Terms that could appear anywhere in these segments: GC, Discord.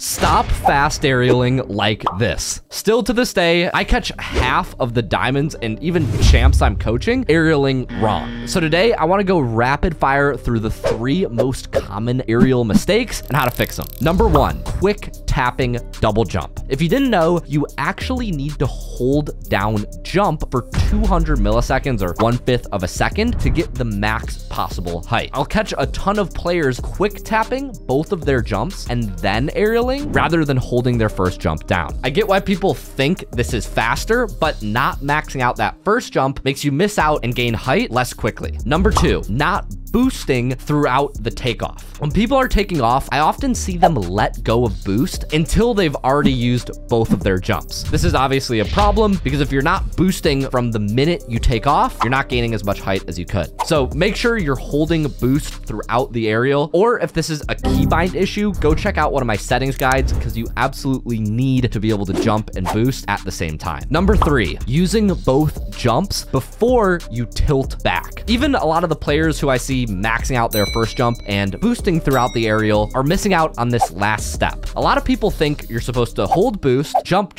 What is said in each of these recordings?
Stop fast aerialing like this. Still to this day, I catch half of the diamonds and even champs I'm coaching aerialing wrong. So today I want to go rapid fire through the 3 most common aerial mistakes and how to fix them. Number 1, quick tapping double jump. If you didn't know, you actually need to hold down jump for 200 milliseconds or 1/5 of a second to get the max possible height. I'll catch a ton of players quick tapping both of their jumps and then aerialing rather than holding their first jump down. I get why people think this is faster, but not maxing out that first jump makes you miss out and gain height less quickly. Number 2, not boosting throughout the takeoff. When people are taking off, I often see them let go of boost until they've already used both of their jumps. This is obviously a problem because if you're not boosting from the minute you take off, you're not gaining as much height as you could. So make sure you're holding boost throughout the aerial, or if this is a keybind issue, go check out one of my settings guides because you absolutely need to be able to jump and boost at the same time. Number 3, using both jumps before you tilt back. Even a lot of the players who I see maxing out their first jump and boosting throughout the aerial are missing out on this last step. A lot of people think you're supposed to hold boost, jump,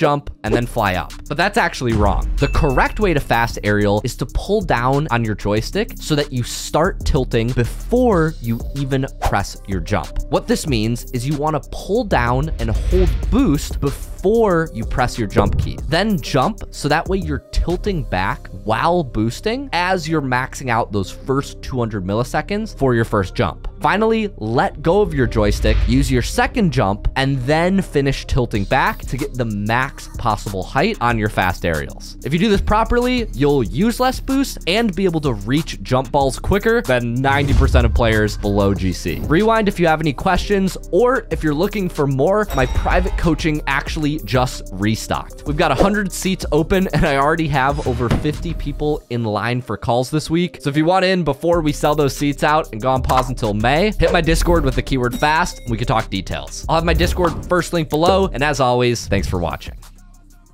and then fly up, but that's actually wrong. The correct way to fast aerial is to pull down on your joystick so that you start tilting before you even press your jump. What this means is you want to pull down and hold boost before you press your jump key, then jump, so that way you're tilting back while boosting as you're maxing out those first 200 milliseconds for your first jump. Finally, let go of your joystick, use your second jump, and then finish tilting back to get the max possible height on your fast aerials. If you do this properly, you'll use less boost and be able to reach jump balls quicker than 90% of players below GC. Rewind if you have any questions, or if you're looking for more, my private coaching actually just restocked. We've got 100 seats open, and I already have over 50 people in line for calls this week. So if you want in before we sell those seats out and go on pause until May, hit my Discord with the keyword fast. We could talk details. I'll have my Discord first link below. And as always, thanks for watching.